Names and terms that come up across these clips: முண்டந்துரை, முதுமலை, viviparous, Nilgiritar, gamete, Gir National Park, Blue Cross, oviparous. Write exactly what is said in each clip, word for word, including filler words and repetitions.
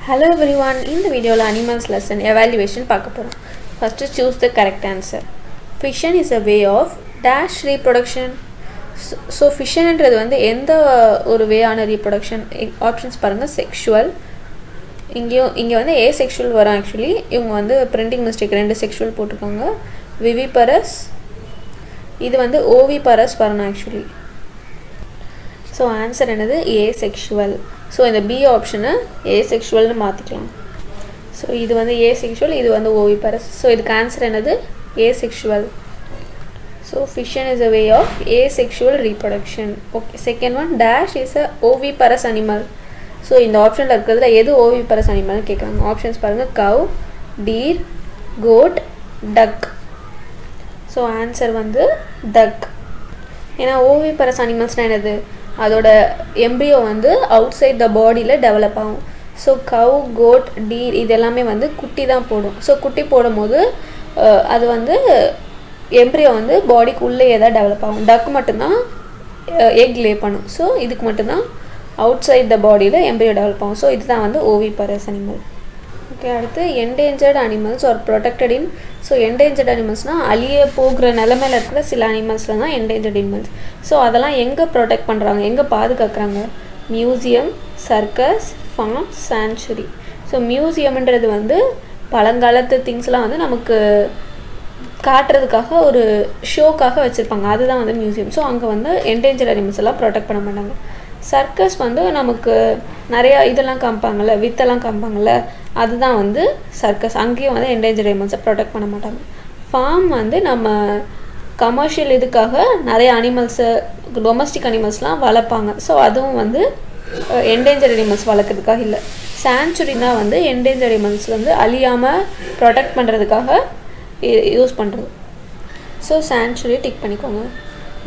Hello everyone, in the video animals lesson evaluation . First choose the correct answer. Fission is a way of dash reproduction. So, so fission என்றது வந்து எந்த ஒரு வேயான reproduction options பாருங்க sexual இங்க இங்க வந்து asexual வரும். Actually இவங்க வந்து printing mistake ரெண்டு sexual போட்டுருக்காங்க. Viviparous இது வந்து oviparous வரணும் actually. So answer என்னது asexual. So in the B option asexual னு மாத்திக்கலாம். So இது வந்து asexual, இது வந்து oviparous. So இதுக்கு answer என்னது asexual. So fission is a way of asexual reproduction. Okay, second one, dash is a oviparous animal. So in the option la irukradhula edu oviparous animal nu kekkranga. Options parunga cow, deer, goat, duck. So answer vandu duck. Ena oviparous animals na enadhu adoda embryo vandu outside the body la develop agum. So cow, goat, deer idellame vandu kutti dhaan podum. So kutti podumbodhu adu vandu embryo வந்து பாடிக்கு உள்ள ஏதா develop ஆகும். டக் மட்டும் தான் egg லே பண்ணும். So இதுக்கு மட்டும் தான் அவுட் சைடு தி பாடில embryo டெவலப் ஆகும். சோ இதுதான் வந்து oviparous animal. ஓகே, அடுத்து endangered animals or protected in. So endangered animalsனா அழிய போகிற நிலமையில இருக்கிற சில animalsல தான் endangered animals. சோ அதெல்லாம் எங்க protect பண்றாங்க, எங்க பாதுகாக்கறாங்க? Museum, circus, farm, sanctuary. So மியூசியம்ன்றது வந்து பழங்காலத்து திங்ஸ்லாம் வந்து நமக்கு காட்றதுக்காக ஒரு ஷோக்காக வச்சிருப்பாங்க. அதுதான் வந்து மியூசியம். சோ அங்க வந்து என்டேஞ்சர்ட் அனிமல்ஸ் எல்லாம் ப்ரொடெக்ட் பண்ண மாட்டாங்க. சர்க்கஸ் வந்து நமக்கு நிறைய இதெல்லாம் காம்பாங்கல, வித்தெல்லாம் காம்பாங்கல, அதுதான் வந்து சர்க்கஸ். அங்கேயும் வந்து என்டேஞ்சர்ட் அனிமல்ஸ் ப்ரொடெக்ட் பண்ண மாட்டாங்க. ஃபார்ம் வந்து நம்ம கமர்ஷியல் இதுக்காக நிறைய அனிமல்ஸ், டொமஸ்டிக் அனிமல்ஸ்லாம் வளர்ப்பாங்க. சோ அதுவும் வந்து என்டேஞ்சர்ட் அனிமல்ஸ் வளர்க்கிறதுக்காக இல்ல. சான்ச்சுரினா வந்து என்டேஞ்சர்ட் அனிமல்ஸ் வந்து அழியாம ப்ரொடெக்ட் பண்றதுக்காக யூஸ் பண்றது. So sanctuary டிக் பண்ணிக்கோங்க.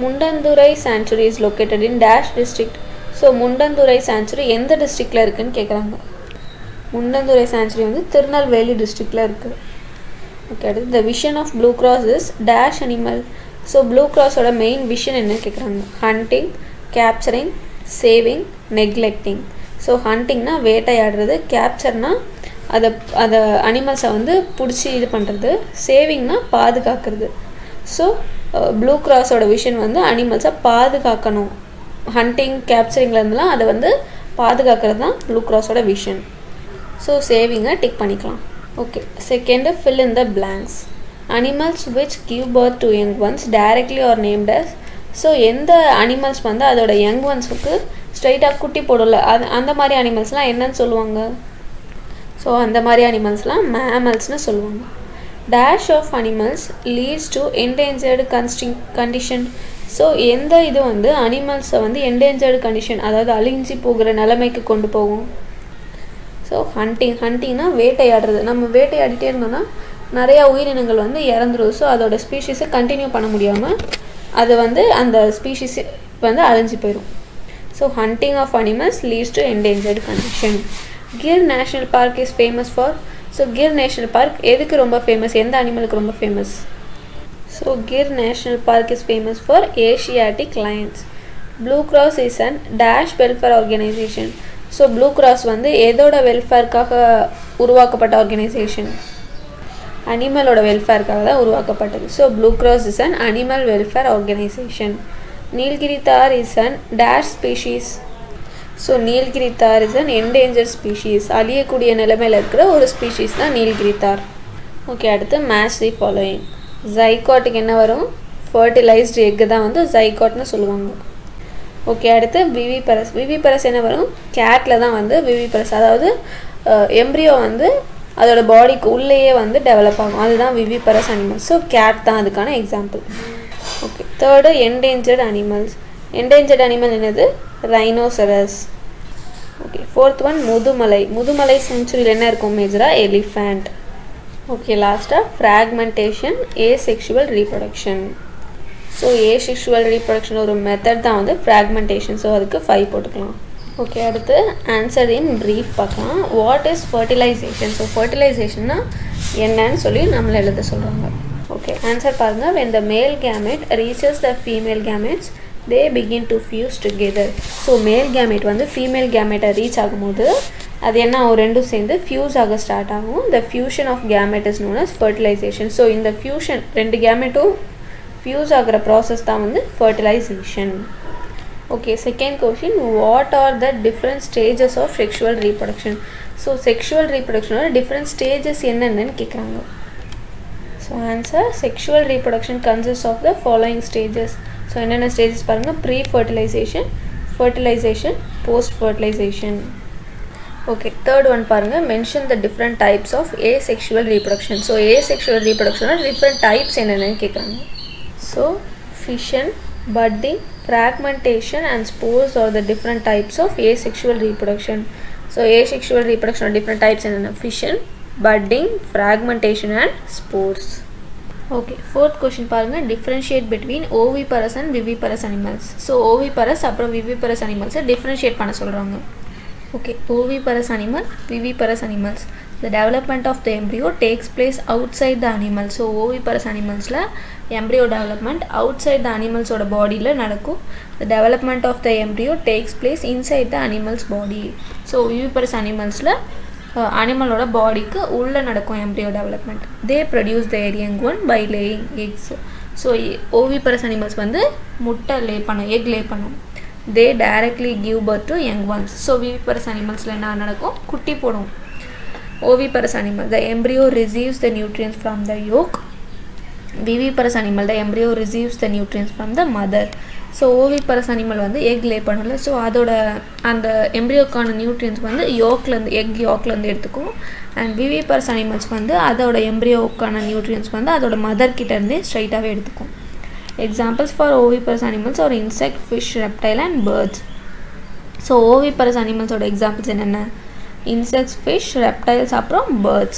முண்டந்துரை sanctuary is located in dash district. So முண்டந்துரை sanctuary எந்த டிஸ்ட்ரிக்ட்ல இருக்குன்னு கேக்குறாங்க. முண்டந்துரை sanctuary வந்து திருநெல்வேலி டிஸ்ட்ரிக்ட்ல இருக்கு. ஓகே, அடுத்து the vision of blue cross is dash animal. So blue cross ஓட மெயின் விஷன் என்ன கேக்குறாங்க? Hunting, capturing, saving, neglecting. So ஹண்டிங்னா வேட்டையாடுறது, கேப்சர்னா அத அத அனிமல்ஸை வந்து பிடிச்சி இது பண்றது, சேவிங்னா பாதுகாக்கிறது. ஸோ ப்ளூ கிராஸோட விஷன் வந்து அனிமல்ஸை பாதுகாக்கணும். ஹண்டிங், கேப்சரிங்லேருந்துலாம் அதை வந்து பாதுகாக்கிறது தான் ப்ளூ கிராஸோட விஷன். ஸோ சேவிங்கை டிக் பண்ணிக்கலாம். Okay, second fill in the blanks. Animals which give birth to young ones directly or named as. So எந்த அனிமல்ஸ் வந்து அதோட யங் ஒன்ஸுக்கு ஸ்ட்ரைட்டாக குட்டி போடல, அது அந்த மாதிரி அனிமல்ஸ்லாம் என்னன்னு சொல்லுவாங்க? ஸோ அந்த மாதிரி அனிமல்ஸ்லாம் மேமல்ஸ்னு சொல்லுவாங்க. Dash of animals leads to endangered கன்ஸ்டிங் கண்டிஷன். ஸோ எந்த இது வந்து அனிமல்ஸை வந்து என்டேஞ்சர்டு கண்டிஷன், அதாவது அழிஞ்சி போகிற நிலைமைக்கு கொண்டு போகும். ஸோ ஹண்டிங், ஹண்டிங்னா வேட்டையாடுறது. நம்ம வேட்டையாடிட்டே இருந்தோம்னா நிறையா உயிரினங்கள் வந்து இறந்துடும். ஸோ அதோட ஸ்பீஷீஸை கண்டினியூ பண்ண முடியாமல் அது வந்து அந்த ஸ்பீஷீஸ் வந்து அழிஞ்சு போயிடும். So hunting of animals leads to endangered condition. Gir National Park is famous for. So Gir National Park எதுக்கு ரொம்ப ஃபேமஸ், எந்த அனிமலுக்கு ரொம்ப famous? So Gir National Park is famous for Asiatic lions. Blue Cross is an dash welfare organization. So Blue Cross வந்து எதோட வெல்ஃபேர்க்காக உருவாக்கப்பட்ட organization? அனிமலோட வெல்ஃபேர்க்காக தான் உருவாக்கப்பட்டது. So Blue Cross is an animal welfare organization. Nilgiritar is an dash species. So Nilgiritar is an endangered species. அழியக்கூடிய நிலைமையில் இருக்கிற ஒரு species தான் நீல்கிரித்தார். ஓகே, அடுத்து மேட்ச் தி ஃபாலோயிங். ஜைகாட்டுக்கு என்ன வரும்? ஃபர்டிலைஸ்டு எக்கு தான் வந்து ஜைகாட்னு சொல்லுவாங்க. ஓகே, அடுத்து விவிபரஸ். விவிபரஸ் என்ன வரும்? கேட்டில் தான் வந்து விவிபரஸ், அதாவது எம்ப்ரியோ வந்து அதோட பாடிக்கு உள்ளேயே வந்து டெவலப் ஆகும். அதுதான் விவிபரஸ் அனிமல்ஸ். ஸோ கேட் தான் அதுக்கான example. Okay, third endangered animals. Endangered animal என்னது? Rhinoceros. Okay, fourth one முதுமலை. முதுமலை சென்ச்சுரியில் என்ன இருக்கும்? மேஜராக எலிஃபேண்ட். ஓகே, லாஸ்ட்டாக fragmentation, asexual reproduction. So asexual reproduction ஒரு மெத்தட் தான் வந்து ஃப்ராக்மெண்டேஷன். ஸோ அதுக்கு ஃபைவ் போட்டுக்கலாம். ஓகே, அடுத்து ஆன்சர் இன் ப்ரீஃப் பார்க்கலாம். What is fertilisation? ஸோ ஃபர்டிலைசேஷன்னா என்னன்னு சொல்லி நம்மளை எழுத சொல்கிறாங்க. ஓகே, ஆன்சர் பாருங்கள். when the male gamete reaches the female gametes they begin to fuse together. So male gamete வந்து female gamete reach ஆகும்போது அது என்ன ரெண்டும் சேர்ந்து ஃபியூஸ் ஆக ஸ்டார்ட் ஆகும். The fusion of gamete is known as fertilization. So in the fusion ரெண்டு கேமெட்டும் fuse ஆகுற process தான் வந்து fertilization. Okay, second question, what are the different stages of sexual reproduction? So sexual reproduction or different stages என்னன்னு கேக்குறாங்க. So answer, sexual reproduction consists of the following stages. So என்னென்ன stages பாருங்க, pre fertilization, fertilization, post fertilization. Okay, third one paranga, mention the different types of asexual reproduction. So asexual reproduction are different types enna kekranga. So fission, budding, fragmentation and spores are the different types of asexual reproduction. So asexual reproduction are different types enna, fission, budding, fragmentation and spores. Okay, fourth question paranga, differentiate between oviparous and viviparous animals. So oviparous and viviparous animals differentiate panna solranga. Okay, oviparous animal, viviparous animals. The development of the embryo takes place outside the animal. So oviparous animals la embryo development outside the animals oda body la nadakkum. The development of the embryo takes place inside the animal's body. So viviparous animals la uh, animal oda body ku ulla nadakkum embryo development. They produce the eryanguon by laying eggs. So oviparous animals vandu mutta lay pannu egg lay pannu. They directly give birth to young ones. So viviparous animals la enna nadakkum kutti podum. Oviparous animal, the embryo receives the nutrients from the yolk. Viviparous animal, the embryo receives the nutrients from the mother. So oviparous animal vandu egg lay panula. So adoda and embryo kana nutrients vandu yolk la egg yolk la edutukum. And viviparous animals vandu adoda embryo kana nutrients vandu adoda mother kitta irundhe straight away edutukum. Examples for oviparous animals are insect, fish, reptile and birds. So oviparous animals oda examples enna, insects, fish, reptiles and birds.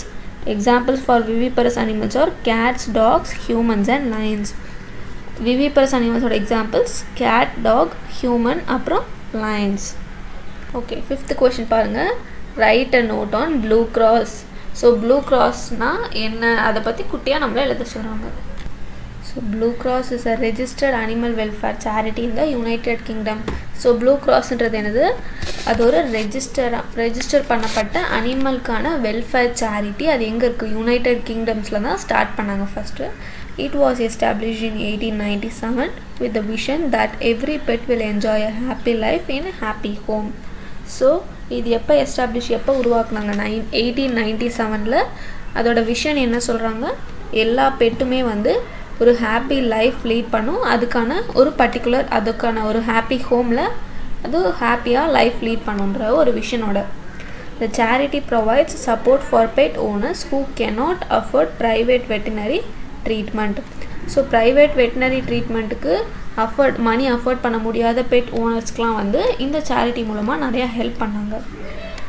Examples for viviparous animals are cats, dogs, humans and lions. Viviparous animals oda examples cat, dog, human and lions. Okay, fifth question parunga, write a note on Blue Cross. So Blue Cross na enna adapatti kuttiya namla eludha solranga. So Blue Cross is a registered animal welfare charity in the United Kingdom. So Blue Cross என்றது என்னது, அது ஒரு register register பண்ணப்பட்ட அனிமல்கான welfare charity. அது எங்க இருக்கு, United Kingdomsல தான் start பண்ணாங்க first. It was established in eighteen ninety-seven with the vision that every pet will enjoy a happy life in a happy home. So இது எப்ப எஸ்டாப்லிஷ் எப்ப உருவாக்குனாங்க, eighteen ninety-seven ல அதோட விஷன் என்ன சொல்றாங்க, எல்லா பெட்டுமே வந்து ஒரு ஹாப்பி லைஃப் லீட் பண்ணும், அதுக்கான ஒரு பர்டிகுலர் அதுக்கான ஒரு ஹாப்பி ஹோமில் அது ஹாப்பியாக லைஃப் லீட் பண்ணுன்ற ஒரு விஷனோட. The charity provides support for pet owners who cannot afford private veterinary treatment. So private veterinary treatmentக்கு அஃபோர்ட் மணி அஃபோர்ட் பண்ண முடியாத பெட் ஓனர்ஸ்க்குலாம் வந்து இந்த சேரிட்டி மூலமாக நிறையா ஹெல்ப் பண்ணாங்க.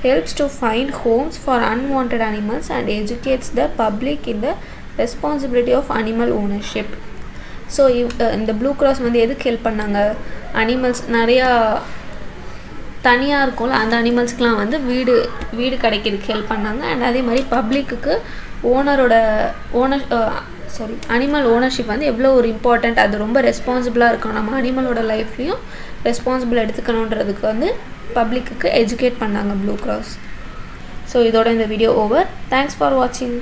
Helps to find homes for unwanted animals and educates the public in the responsibility of animal ownership. So இந்த Blue Cross வந்து எதுக்கு ஹெல்ப் பண்ணாங்க, அனிமல்ஸ் நிறையா தனியாக இருக்கும்ல அந்த அனிமல்ஸ்க்குலாம் வந்து வீடு வீடு கிடைக்கிறதுக்கு ஹெல்ப் பண்ணாங்க. அண்ட் அதே மாதிரி பப்ளிக்கு ஓனரோட ஓனர் சாரி அனிமல் ஓனர்ஷிப் வந்து எவ்வளோ ஒரு இம்பார்ட்டண்ட், அது ரொம்ப ரெஸ்பான்சிபிளாக இருக்கும், நம்ம அனிமலோட லைஃப்லேயும் ரெஸ்பான்சிபிள் எடுத்துக்கணுன்றதுக்கு வந்து பப்ளிக்கு எஜுகேட் பண்ணாங்க Blue Cross. ஸோ இதோட இந்த வீடியோ ஓவர். தேங்க்ஸ் ஃபார் வாட்சிங்.